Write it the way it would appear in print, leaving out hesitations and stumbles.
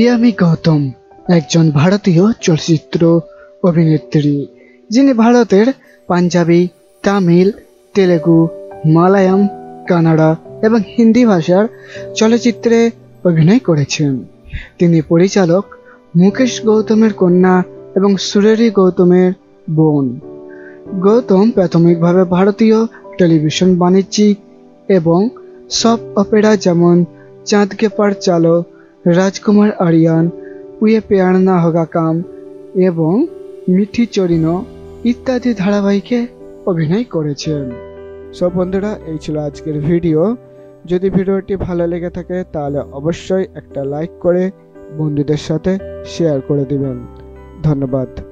Yummy Gautam একজন ভারতীয় চলচ্চিত্র অভিনেত্রী যিনি ভারতের পাঞ্জাবি, তামিল, তেলেগু, মালায়াম, কানাডা এবং হিন্দি ভাষার চলচ্চিত্রে অভিনয় করেছেন। তিনি পরিচালক মুকেশ গৌতমের কন্যা এবং সুরেরি গৌতমের বোন। গৌতম প্রাথমিকভাবে ভারতীয় টেলিভিশন বাণিজ্যিক এবং সব অপেরা যেমন চাঁদকে পার চালো, राजकुमार आर्यन, उये प्यार ना होगा काम एवं मिठी चोरिनो इत्यादि धारावाहिके अभिनय करेछेन। सब बंधुरा एई छिलो आजकेर भिडियो। यदि भिडियोटी भालो लेगे थाके ताहले अवश्यई एकटा लाइक करे बंधुदेर साथे शेयर करे दिबेन। धन्यवाद।